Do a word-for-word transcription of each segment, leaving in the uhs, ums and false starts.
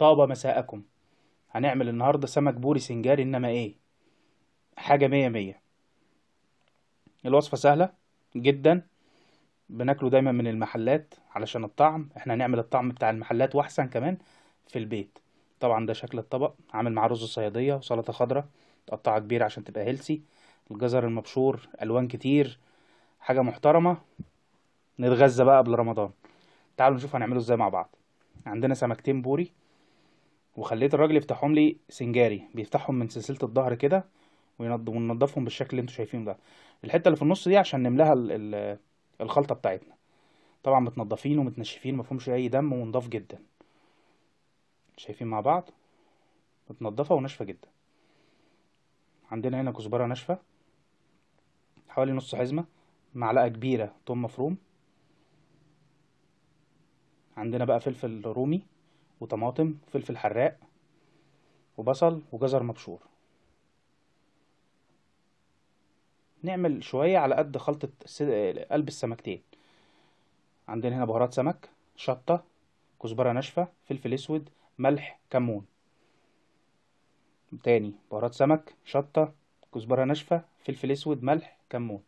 طاب مساءكم. هنعمل النهاردة سمك بوري سنجاري، انما ايه، حاجة مية مية. الوصفة سهلة جدا، بناكله دايما من المحلات علشان الطعم، احنا هنعمل الطعم بتاع المحلات واحسن كمان في البيت. طبعا ده شكل الطبق، عامل معاه رز صيادية وسلطة خضراء متقطعة كبيرة عشان تبقى هيلسي، الجزر المبشور، الوان كتير، حاجة محترمة. نتغذى بقى قبل رمضان. تعالوا نشوف هنعمله ازاي مع بعض. عندنا سمكتين بوري، وخليت الراجل يفتحهم لي سنجاري، بيفتحهم من سلسلة الظهر كده وننضفهم بالشكل اللي انتوا شايفينه ده. الحتة اللي في النص دي عشان نملاها الخلطة بتاعتنا. طبعا متنضفين ومتنشفين، مفهومش اي دم، ونضاف جدا. شايفين مع بعض، متنضفة وناشفة جدا. عندنا هنا كزبرة ناشفة حوالي نص حزمة، معلقة كبيرة ثوم مفروم. عندنا بقى فلفل رومي وطماطم، فلفل حراق وبصل وجزر مبشور. نعمل شوية على قد خلطة قلب السمكتين. عندنا هنا بهارات سمك، شطة، كزبرة ناشفة، فلفل اسود، ملح، كمون. تاني، بهارات سمك، شطة، كزبرة ناشفة، فلفل اسود، ملح، كمون.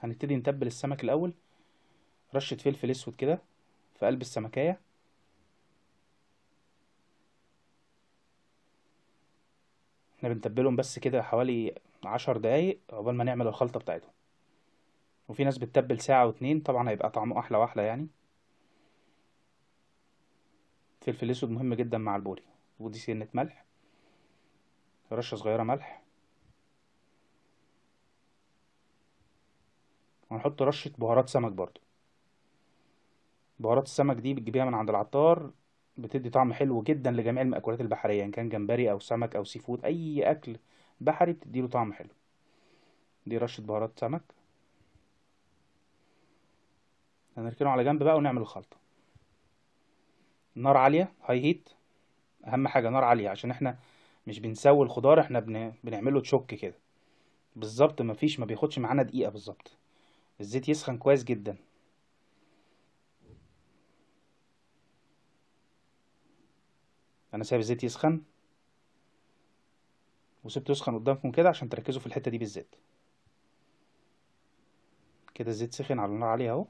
هنبتدي نتبل السمك الاول، رشة فلفل اسود كده في قلب السمكية، احنا بنتبلهم بس كده حوالي عشر دقايق عقبال ما نعمل الخلطة بتاعتهم، وفي ناس بتتبل ساعة واتنين، طبعا هيبقى طعمه احلى واحلى يعني. فلفل اسود مهم جدا مع البوري، ودي سنة ملح، رشة صغيرة ملح، وهنحط رشة بهارات سمك برضو. بهارات السمك دي بتجيبيها من عند العطار، بتدي طعم حلو جدا لجميع المأكولات البحرية، ان كان جمبري او سمك او سيفود، اي اكل بحري بتديله طعم حلو. دي رشة بهارات سمك، هنركنه على جنب بقى ونعمل الخلطة. نار عالية، هاي هيت، اهم حاجة نار عالية، عشان احنا مش بنسوي الخضار، احنا بن... بنعمله تشوك كده بالظبط، مفيش ما بياخدش معانا دقيقة بالظبط. الزيت يسخن كويس جدا. انا سايب الزيت يسخن، وسبته يسخن قدامكم كده عشان تركزوا في الحته دي بالذات. كده الزيت سخن على نار عاليه اهو.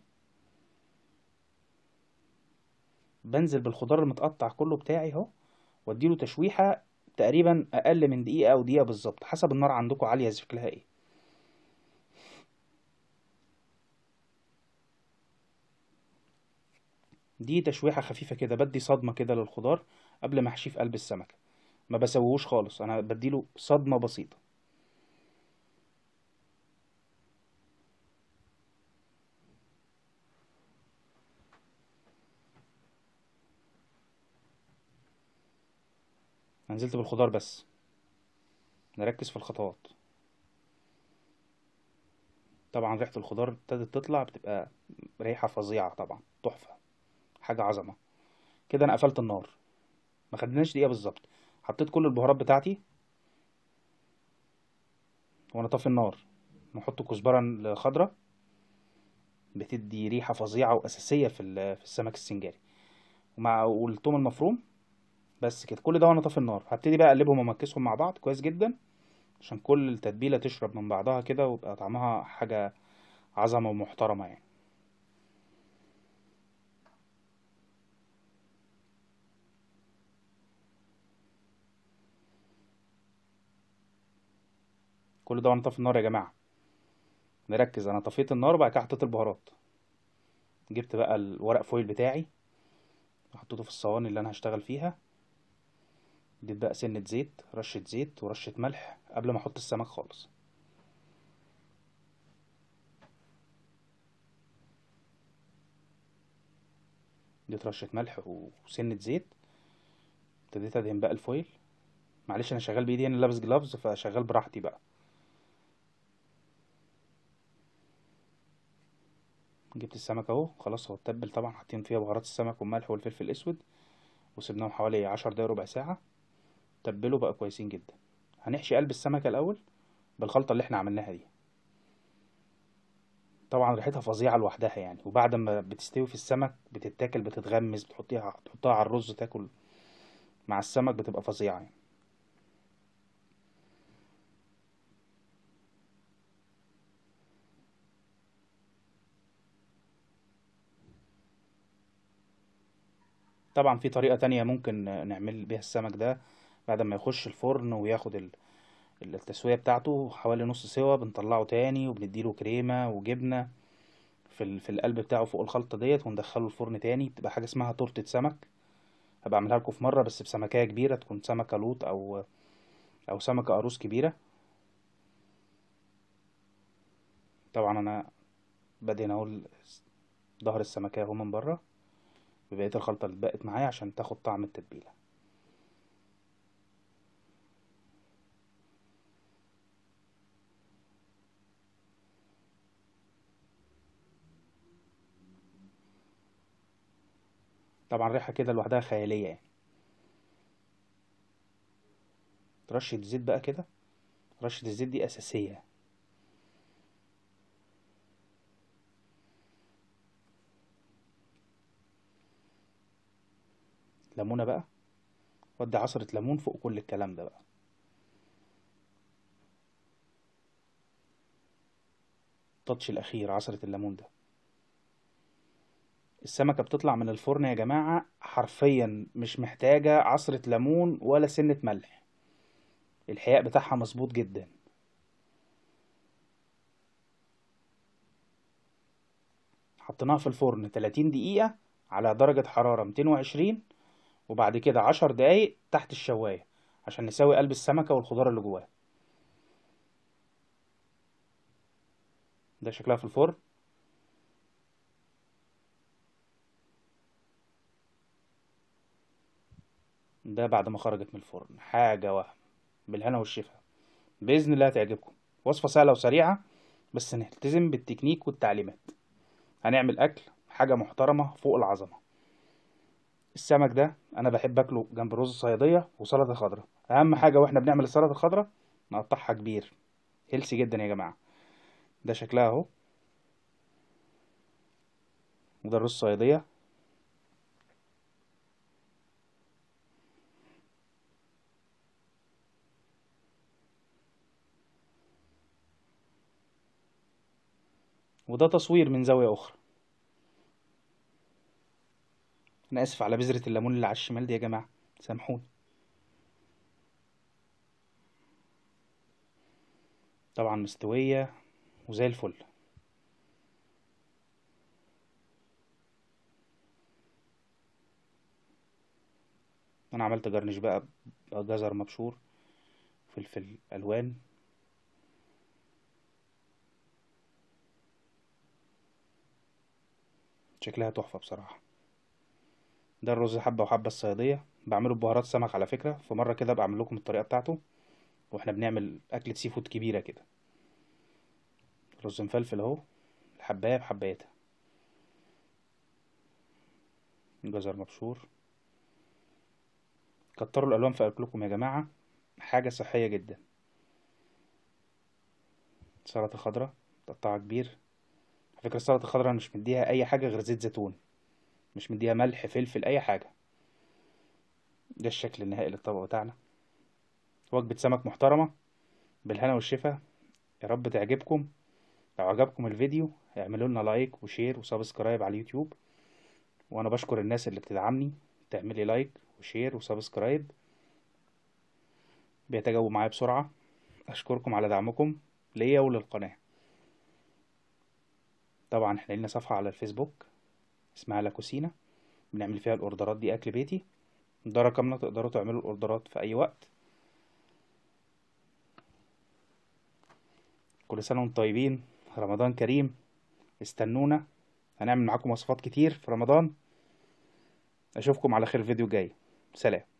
بنزل بالخضار المتقطع كله بتاعي اهو، واديله تشويحه تقريبا اقل من دقيقه او دقيقه بالظبط، حسب النار عندكم عاليه شكلها ايه. دي تشويحه خفيفه كده، بدي صدمه كده للخضار قبل ما احشيه في قلب السمكه، ما بسويهوش خالص، انا بديله صدمه بسيطه. انا نزلت بالخضار بس، نركز في الخطوات. طبعا ريحه الخضار ابتدت تطلع، بتبقى ريحه فظيعه، طبعا تحفه، حاجه عظمه كده. انا قفلت النار، ما خدناش دقيقه بالظبط، حطيت كل البهارات بتاعتي وانا طافي النار. نحط كزبره الخضراء، بتدي ريحه فظيعه واساسيه في في السمك السنجاري، ومع والثوم المفروم. بس كده كل ده وانا طافي النار. هبتدي بقى اقلبهم وامكسهم مع بعض كويس جدا، عشان كل التتبيله تشرب من بعضها كده، ويبقى طعمها حاجه عظمه ومحترمه يعني. كل ده وانا طافي النار يا جماعه، نركز. انا طفيت النار، بعد كده حطيت البهارات، جبت بقى الورق فويل بتاعي وحطيته في الصواني اللي انا هشتغل فيها. اديت بقى سنه زيت، رشه زيت ورشه ملح قبل ما احط السمك خالص. اديت رشه ملح وسنه زيت، ابتديت ادهن بقى الفويل. معلش انا شغال بايدي، انا لابس جلافز فشغال براحتي بقى. جبت السمك اهو، خلاص هو اتبل طبعا، حاطين فيها بهارات السمك والملح والفلفل الاسود، وسيبناهم حوالي عشر دقايق ربع ساعه، تبلوا بقى كويسين جدا. هنحشي قلب السمكه الاول بالخلطه اللي احنا عملناها دي. طبعا ريحتها فظيعه لوحدها يعني، وبعد ما بتستوي في السمك بتتاكل، بتتغمس، بتحطيها تحطها على الرز تاكل مع السمك، بتبقى فظيعه يعني. طبعا في طريقه تانية ممكن نعمل بيها السمك ده، بعد ما يخش الفرن وياخد التسويه بتاعته حوالي نص سوا بنطلعه تاني، وبنديله كريمه وجبنه في في القلب بتاعه فوق الخلطه ديت، وندخله الفرن تاني. بتبقى حاجه اسمها تورته سمك، هبقى اعملها لكم في مره بس بسمكيه كبيره، تكون سمكه لوط او او سمكه قاروص كبيره. طبعا انا بدينا اقول ظهر السمكيه اهو من بره ببقيه الخلطه اللي بقت معايا عشان تاخد طعم التتبيله. طبعا ريحة كده لوحدها خيالية يعني. رشة زيت بقى كده، رشة الزيت دي أساسية. ليمونة بقى، ودي عصرة ليمون فوق كل الكلام ده بقى. التاتش الأخير عصرة الليمون ده. السمكة بتطلع من الفرن يا جماعة حرفيا مش محتاجة عصرة ليمون ولا سنة ملح، الحياء بتاعها مظبوط جدا. حطيناها في الفرن تلاتين دقيقة على درجة حرارة ميتين وعشرين، وبعد كده عشر دقايق تحت الشواية عشان نسوي قلب السمكة والخضار اللي جواها. ده شكلها في الفرن. ده بعد ما خرجت من الفرن حاجة وهم، بالهنا والشفا بإذن الله تعجبكم. وصفة سهلة وسريعة بس نلتزم بالتكنيك والتعليمات، هنعمل أكل حاجة محترمة فوق العظمة. السمك ده أنا بحب أكله جنب رز صيادية وسلطة خضراء. أهم حاجة وإحنا بنعمل السلطة الخضراء نقطعها كبير، هيلسي جدا يا جماعة. ده شكلها أهو، وده الرز صيادية. وده تصوير من زاوية أخرى. أنا آسف على بذرة الليمون اللي على الشمال دي يا جماعة، سامحوني. طبعا مستوية وزي الفل. أنا عملت جرنش بقى بجزر مبشور، فلفل ألوان، شكلها تحفة بصراحة. ده الرز حبة وحبة الصيادية، بعمله ببهارات سمك على فكرة، في مرة كده بعمل لكم الطريقة بتاعته واحنا بنعمل أكلة سي فود كبيرة كده. رز مفلفل اهو، الحباية بحبايتها، جزر مبشور. كتروا الألوان في أكلكم يا جماعة، حاجة صحية جدا. سلطة خضراء متقطعة كبير. فكرة السلطة الخضراء أنا مش مديها أي حاجة غير زيت زيتون، مش مديها ملح فلفل أي حاجة. ده الشكل النهائي للطبق بتاعنا، وجبة سمك محترمة بالهنا والشفا. يا رب تعجبكم. لو عجبكم الفيديو اعملوا لنا لايك وشير وسبسكرايب على اليوتيوب، وأنا بشكر الناس اللي بتدعمني تعملي لايك وشير وسبسكرايب، بيتجاوبوا معايا بسرعة. أشكركم على دعمكم ليا وللقناة. طبعا احنا لنا صفحة على الفيسبوك اسمها لا كوسينا، بنعمل فيها الاوردرات دي اكل بيتي. ده رقمنا، تقدروا تعملوا الاوردرات في اي وقت. كل سنة وانتم طيبين، رمضان كريم، استنونا هنعمل معاكم وصفات كتير في رمضان. اشوفكم على خير فيديو جاي، سلام.